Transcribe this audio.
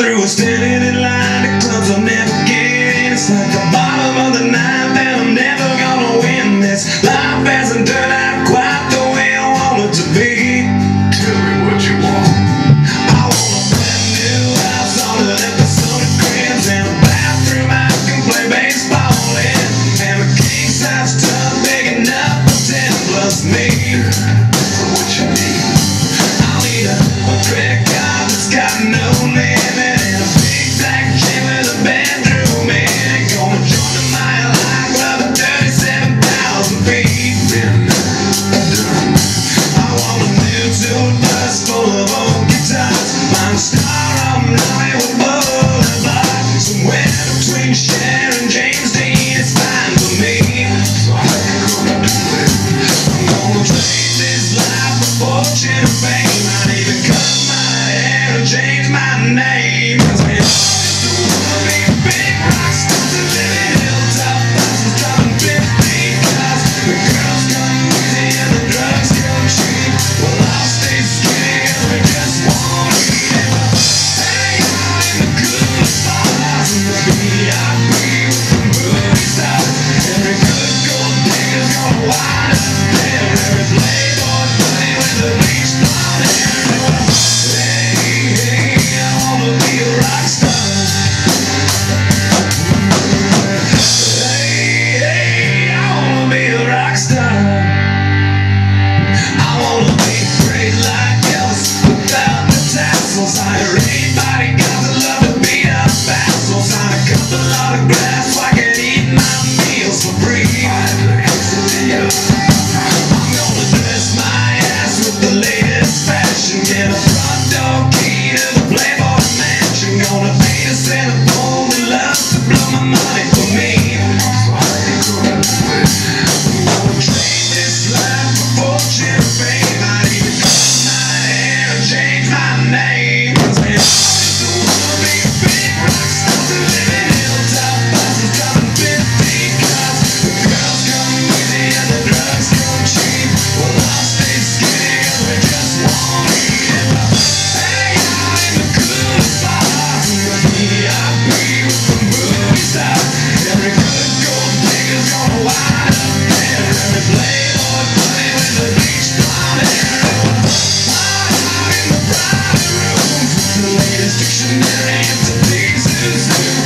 through, standing in line to clubs I'll never get in. It's like the bottom of the ninth and I'm never gonna win this. Life hasn't turned out quite the way I want it to be. Tell me what you want. I want a brand new house on an episode of Cribs, and a bathroom I can play baseball in, and a king-size tub big enough for 10+ me. For what you need. I need a credit card that's got no name. Fortune and fame, I need to cut my hair and change my name. Cause we all just wanna be big rock stars and live in hilltop buses, driving 50 cars. The girls come easy and the drugs come cheap. Well, I'll stay skinny cause we just won't eat. And we'll hang out in the good spots and the VIP with the movie stars. Every good gold digger's gonna wind up there. Every playboy buddy with a bleach blonde hair. Hey, hey, I wanna be a rock star. Hey, hey, I wanna be a rock star. I wanna be great like Elvis without the tassels. I hear anybody got the love to beat up assholes. I cut a lot of grass so I can eat my meals for free. Get a front door key to the Playboy Mansion. Gonna pay to send a phone that loves to blow my money for me. I'm gonna trade this life for fortune and fame. I need to cut my hair and change my name. Cause we all just wanna be big rock stars and live in hilltop buses, driving 50 cars. The girls come easy and the drugs come cheap. Well, I'll stay skinny cause we just won't eat. Dictionary of the pieces.